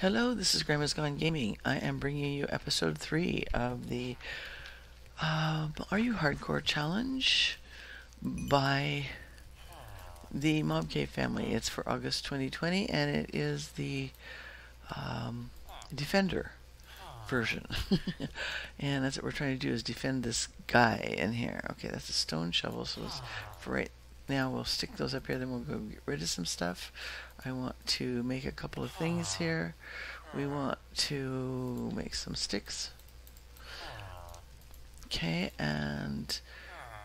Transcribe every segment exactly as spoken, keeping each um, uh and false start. Hello, this is Grandma's Gone Gaming. I am bringing you episode three of the um, Are You Hardcore Challenge by the Mob Cave family. It's for August twenty twenty, and it is the um, Defender version. And that's what we're trying to do, is defend this guy in here. Okay, that's a stone shovel, so it's for right now. We'll stick those up here, then we'll go get rid of some stuff. I want to make a couple of things here. We want to make some sticks. Okay, and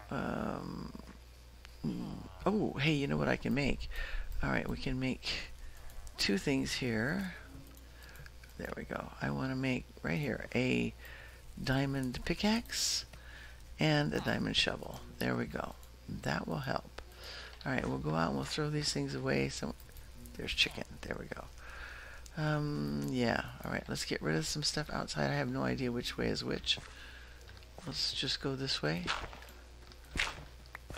um, oh, hey, you know what I can make? All right, we can make two things here. There we go. I want to make right here a diamond pickaxe and a diamond shovel. There we go. That will help. All right, we'll go out and we'll throw these things away. So there's chicken. There we go. Um, yeah. All right, let's get rid of some stuff outside. I have no idea which way is which. Let's just go this way.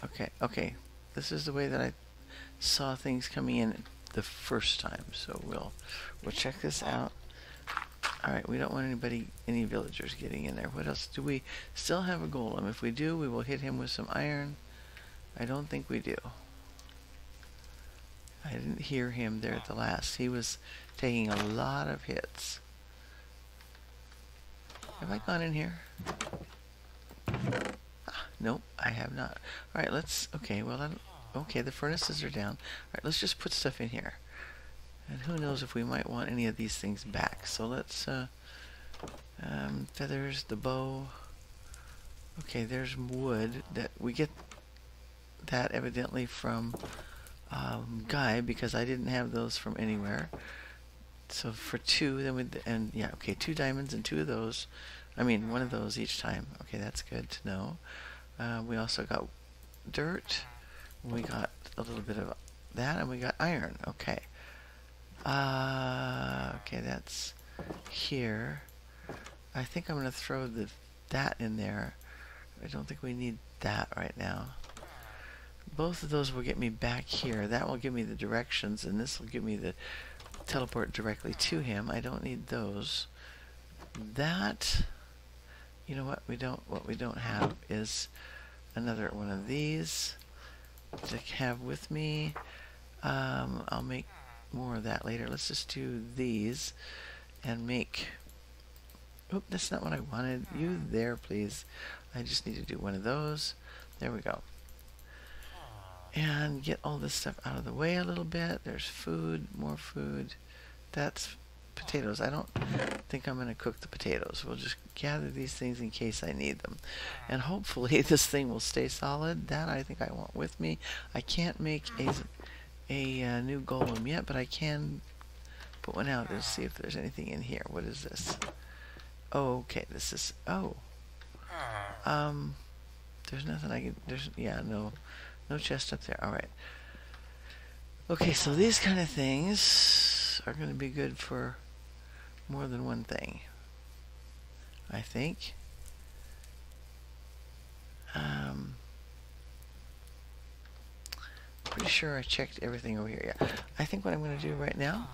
Okay, okay. This is the way that I saw things coming in the first time. So we'll we'll check this out. All right, we don't want anybody, any villagers getting in there. What else? Do we still have a golem? If we do, we will hit him with some iron. I don't think we do. I didn't hear him there at the last. He was taking a lot of hits. Have I gone in here? Ah, nope, I have not. All right, let's, okay, well, I don't, okay, the furnaces are down. All right, let's just put stuff in here. And who knows if we might want any of these things back. So let's, uh, um, feathers, the bow. Okay, there's wood that we get that evidently from Um, Guy, because I didn't have those from anywhere. So for two, then we and yeah, okay, two diamonds and two of those. I mean, one of those each time. Okay, that's good to know. Uh, we also got dirt. We got a little bit of that, and we got iron. Okay. Uh, okay, that's here. I think I'm gonna throw the that in there. I don't think we need that right now. Both of those will get me back here. That will give me the directions, and this will give me the teleport directly to him. I don't need those. That, you know what we don't what we don't have is another one of these to have with me. Um, I'll make more of that later. Let's just do these and make. Oop, that's not what I wanted. You there, please. I just need to do one of those. There we go. And get all this stuff out of the way a little bit. There's food, more food. That's potatoes. I don't think I'm going to cook the potatoes. We'll just gather these things in case I need them. And hopefully this thing will stay solid. That I think I want with me. I can't make a, a uh, new golem yet, but I can put one out and see if there's anything in here. What is this? Oh, okay. This is, oh. Um, there's nothing I can, there's, yeah, no. No chest up there. All right. Okay, so these kind of things are going to be good for more than one thing, I think. Um, pretty sure I checked everything over here. Yeah. I think what I'm going to do right now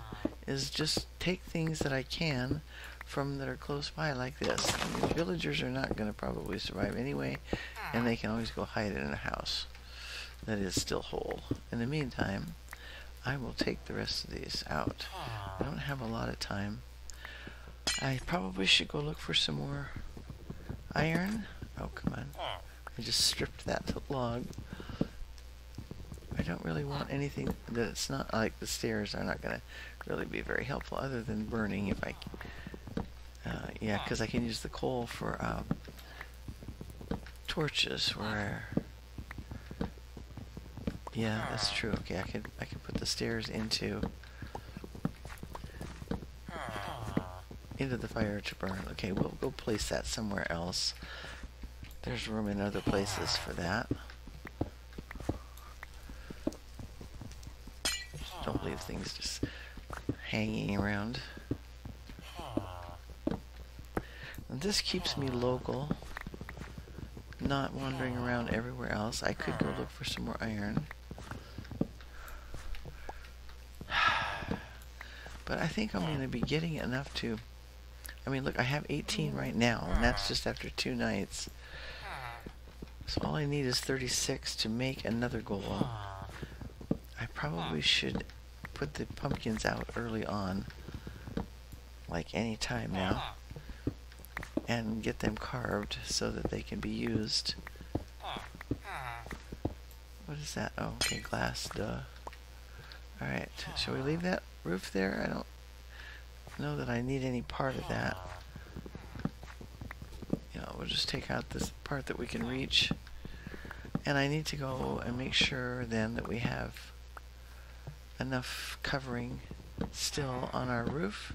is just take things that I can from that are close by like this. I mean, villagers are not going to probably survive anyway, and they can always go hide in a house that is still whole. In the meantime, I will take the rest of these out. I don't have a lot of time. I probably should go look for some more iron. Oh, come on. I just stripped that log. I don't really want anything that it's not like the stairs are not going to really be very helpful other than burning if I uh, yeah, because I can use the coal for um, torches where yeah, that's true. Okay, I could I could put the stairs into into the fire to burn. Okay, we'll go place that somewhere else. There's room in other places for that. Just don't leave things just hanging around. And this keeps me local, not wandering around everywhere else. I could go look for some more iron. But I think I'm going to be getting enough to... I mean, look, I have eighteen right now, and that's just after two nights. So all I need is thirty-six to make another golem. I probably should put the pumpkins out early on, like any time now, and get them carved so that they can be used. What is that? Oh, okay, glass, duh. Alright, shall we leave that roof there? I don't know that I need any part of that. You know, we'll just take out this part that we can reach. And I need to go and make sure then that we have enough covering still on our roof.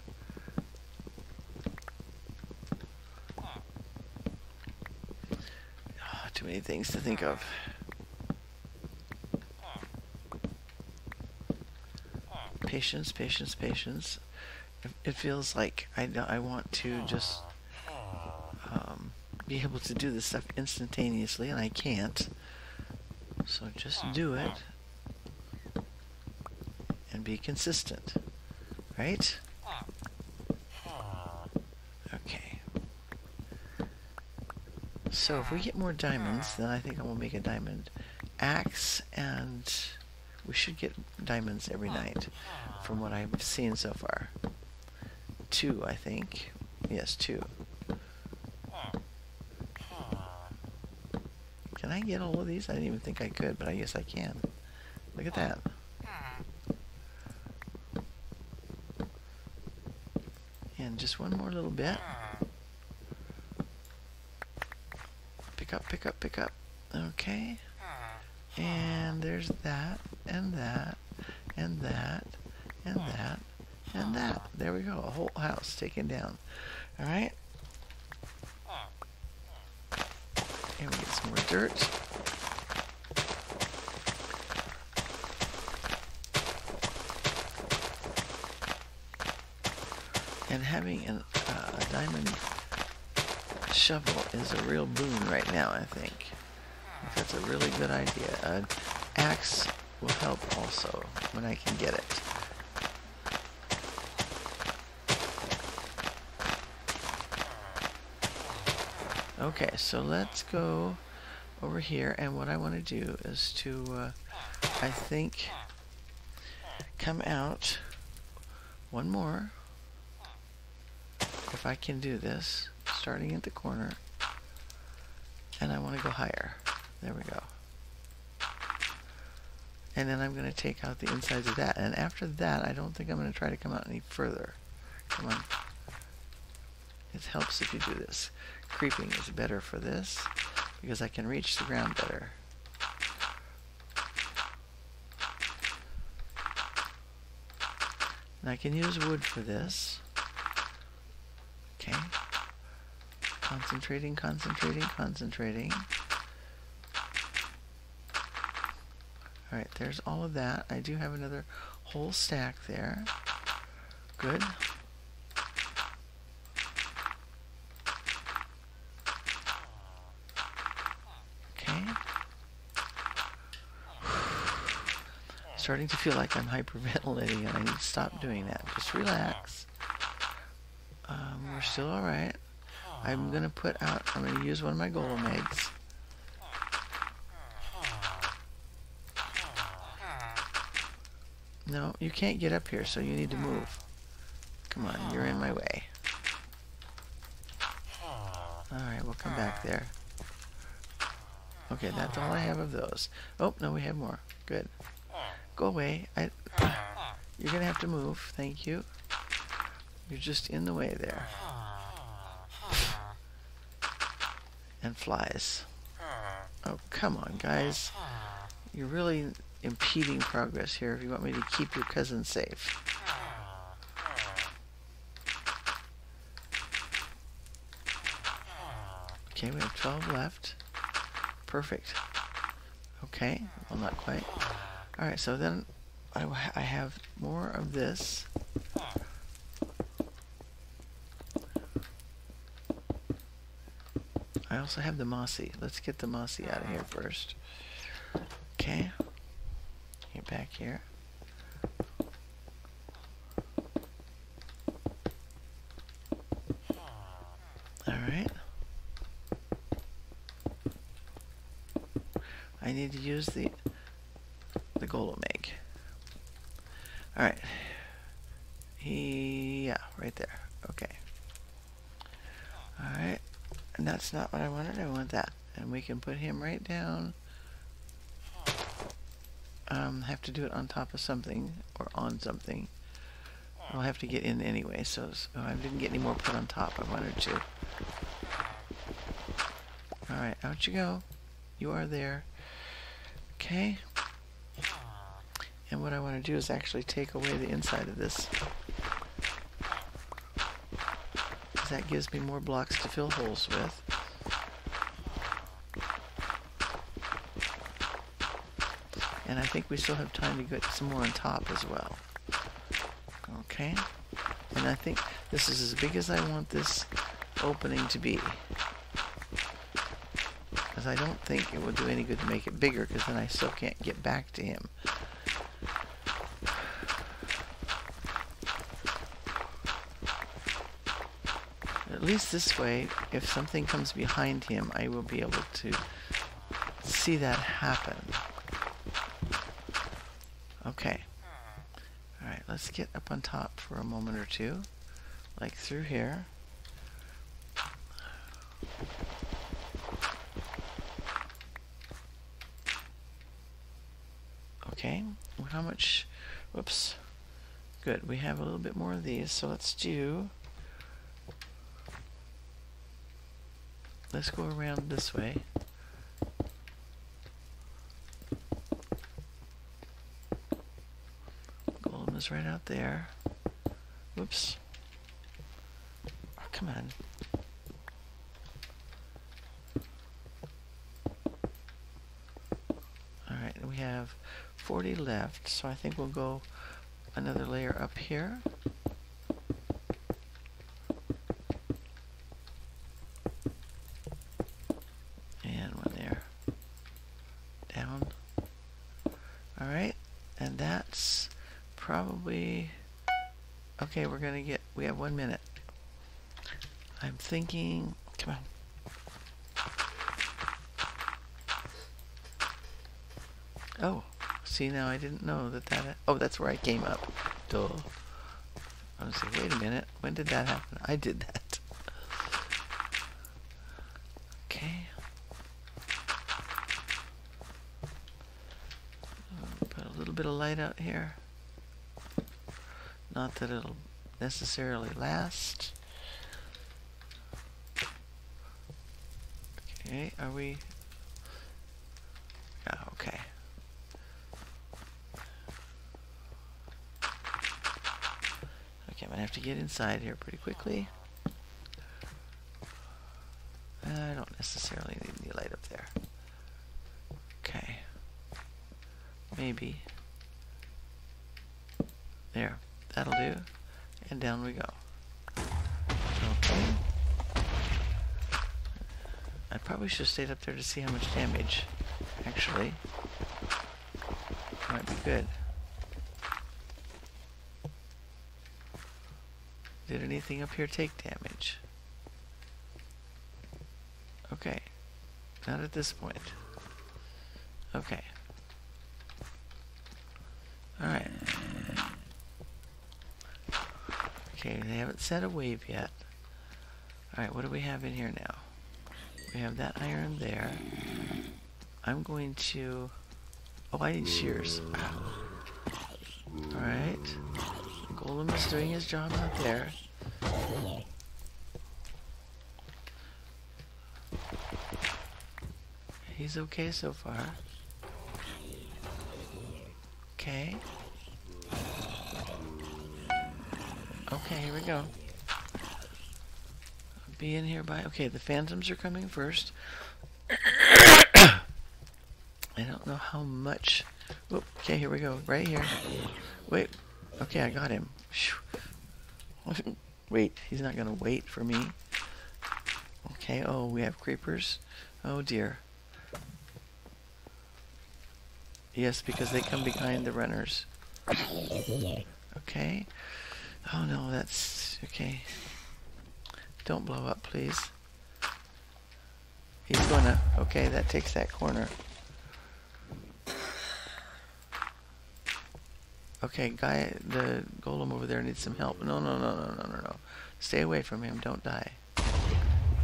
Oh, too many things to think of. Patience, patience, patience. It feels like I, I want to just um, be able to do this stuff instantaneously, and I can't. So just do it and be consistent, right? Okay. So if we get more diamonds, then I think I will make a diamond axe, and we should get diamonds every night from what I've seen so far. Two, I think. Yes, two. Can I get all of these? I didn't even think I could, but I guess I can. Look at that. And just one more little bit. Pick up, pick up, pick up. Okay. And there's that, and that, and that, and that, and that. There we go, a whole house taken down. All right. And we get some more dirt. And having an, uh, a diamond shovel is a real boon right now, I think. That's a really good idea. An axe will help also when I can get it. Okay, so let's go over here, and what I want to do is to, uh, I think, come out one more, if I can do this, starting at the corner, and I want to go higher. There we go. And then I'm going to take out the insides of that. And after that, I don't think I'm going to try to come out any further. Come on. It helps if you do this. Creeping is better for this because I can reach the ground better. And I can use wood for this. Okay. Concentrating, concentrating, concentrating. Alright, there's all of that. I do have another whole stack there. Good. Okay. Starting to feel like I'm hyperventilating, and I need to stop doing that. Just relax. Um, we're still alright. I'm going to put out, I'm going to use one of my golem eggs. No, you can't get up here, so you need to move. Come on, you're in my way. Alright, we'll come back there. Okay, that's all I have of those. Oh, no, we have more. Good. Go away. I, you're going to have to move. Thank you. You're just in the way there. And flies. Oh, come on, guys. You're really impeding progress here if you want me to keep your cousin safe. Okay, we have twelve left. Perfect. Okay, well, not quite. Alright, so then I, I have more of this. I also have the mossy. Let's get the mossy out of here first. Okay. Get back here. I need to use the the golem egg. All right. He, yeah, right there. Okay. All right. And that's not what I wanted. I want that. And we can put him right down. Um, have to do it on top of something or on something. I'll have to get in anyway, so, so I didn't get any more put on top. I wanted to. Alright, out you go. You are there. Okay. And what I want to do is actually take away the inside of this. That gives me more blocks to fill holes with. And I think we still have time to get some more on top as well. Okay, and I think this is as big as I want this opening to be, because I don't think it will do any good to make it bigger, because then I still can't get back to him. At least this way, if something comes behind him, I will be able to see that happen. Okay. Let's get up on top for a moment or two, like through here. Okay, well, how much? Whoops. Good, we have a little bit more of these, so let's do. Let's go around this way. Is right out there. Whoops. Oh, come on. Alright, we have forty left, so I think we'll go another layer up here. And one there. Down. Alright, and that's probably okay. We're gonna get, we have one minute. I'm thinking, come on. Oh, see, now I didn't know that that, oh, that's where I came up. Duh. I was like, wait a minute, when did that happen? I did that. Okay. Put a little bit of light out here. Not that it'll necessarily last. Okay, are we? Yeah, okay. Okay, I'm gonna have to get inside here pretty quickly. I don't necessarily need any light up there. Okay. Maybe. There. That'll do, and down we go. Okay. I probably should have stayed up there to see how much damage, actually. Might be good. Did anything up here take damage? Okay, not at this point. Okay. All right. Okay, they haven't set a wave yet. Alright, what do we have in here now? We have that iron there. I'm going to... Oh, I need shears. Alright. Golem is doing his job out there. He's okay so far. Okay. Okay, here we go. Be in here by... Okay, the phantoms are coming first. I don't know how much... Oop, okay, here we go. Right here. Wait. Okay, I got him. Wait, he's not going to wait for me. Okay, oh, we have creepers. Oh, dear. Yes, because they come behind the runners. Okay. Oh no, that's okay. Don't blow up, please. He's gonna. Okay, that takes that corner. Okay, guy, the golem over there needs some help. No, no, no, no, no, no, no. Stay away from him. Don't die.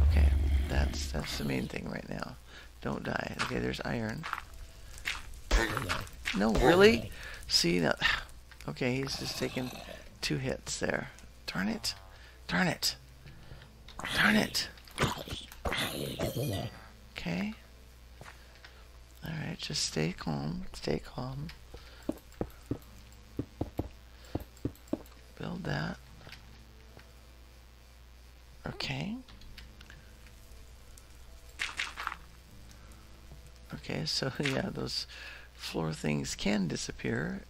Okay, that's that's the main thing right now. Don't die. Okay, there's iron. No, really? See, now, okay, he's just taking two hits there. Darn it. Darn it. Darn it. Okay. Alright, just stay calm. Stay calm. Build that. Okay. Okay, so yeah, those floor things can disappear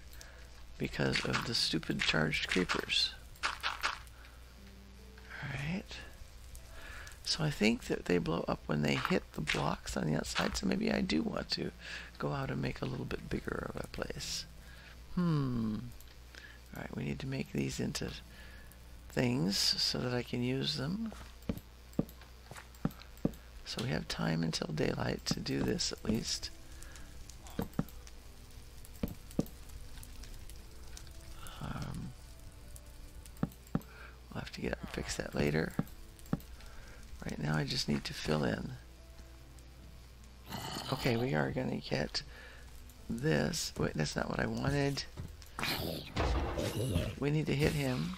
because of the stupid charged creepers. Alright. So I think that they blow up when they hit the blocks on the outside, so maybe I do want to go out and make a little bit bigger of a place. Hmm. Alright, we need to make these into things so that I can use them. So we have time until daylight to do this, at least. Um, we'll have to get up and fix that later. Right now I just need to fill in. Okay, we are going to get this. Wait, that's not what I wanted. We need to hit him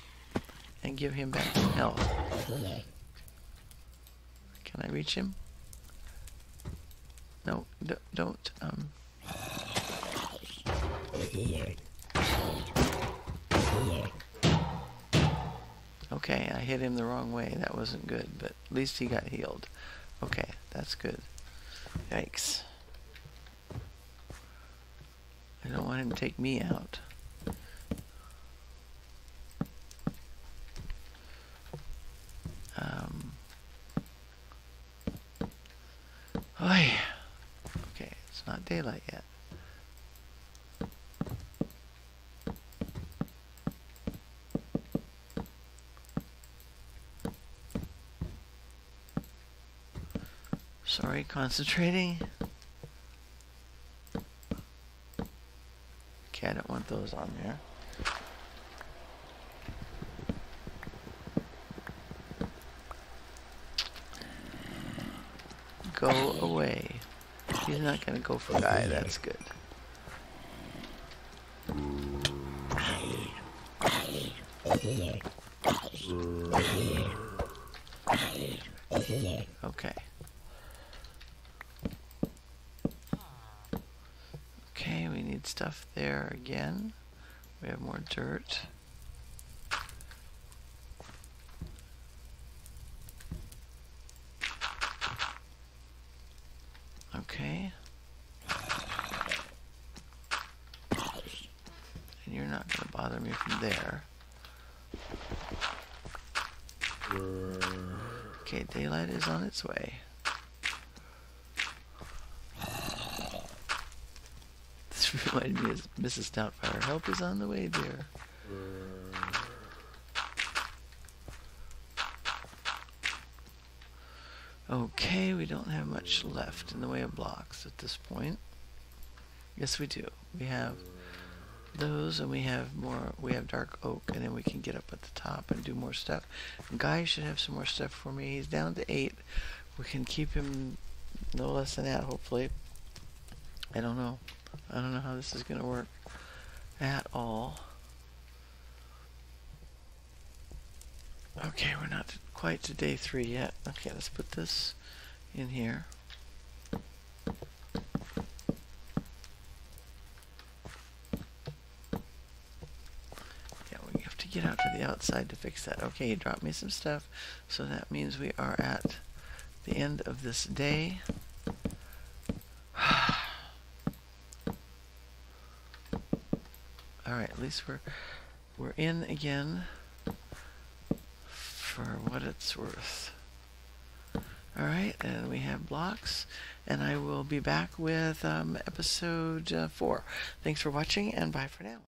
and give him back some health. Can I reach him? No, d don't. Um. Okay, I hit him the wrong way. That wasn't good, but at least he got healed. Okay, that's good. Yikes. I don't want him to take me out. Um. Oh, yeah. Okay, it's not daylight yet. Sorry, concentrating. Okay, I don't want those on there. Go away. He's not going to go for Guy. That's good. Okay. Okay, we need stuff there again. We have more dirt. Okay. And you're not going to bother me from there. Okay, daylight is on its way. This reminded me of Missus Doubtfire. Help is on the way, dear. Okay, we don't have much left in the way of blocks at this point. Yes, we do. We have those, and we have more. We have dark oak, and then we can get up at the top and do more stuff. Guy should have some more stuff for me. He's down to eight. We can keep him no less than that, hopefully. I don't know. I don't know how this is going to work at all. Okay, we're not quite to day three yet. Okay, let's put this in here. Yeah, we have to get out to the outside to fix that. Okay, he dropped me some stuff, so that means we are at the end of this day. Alright, at least we're, we're in again. For what it's worth. Alright, and we have blocks, and I will be back with um, episode uh, four. Thanks for watching, and bye for now.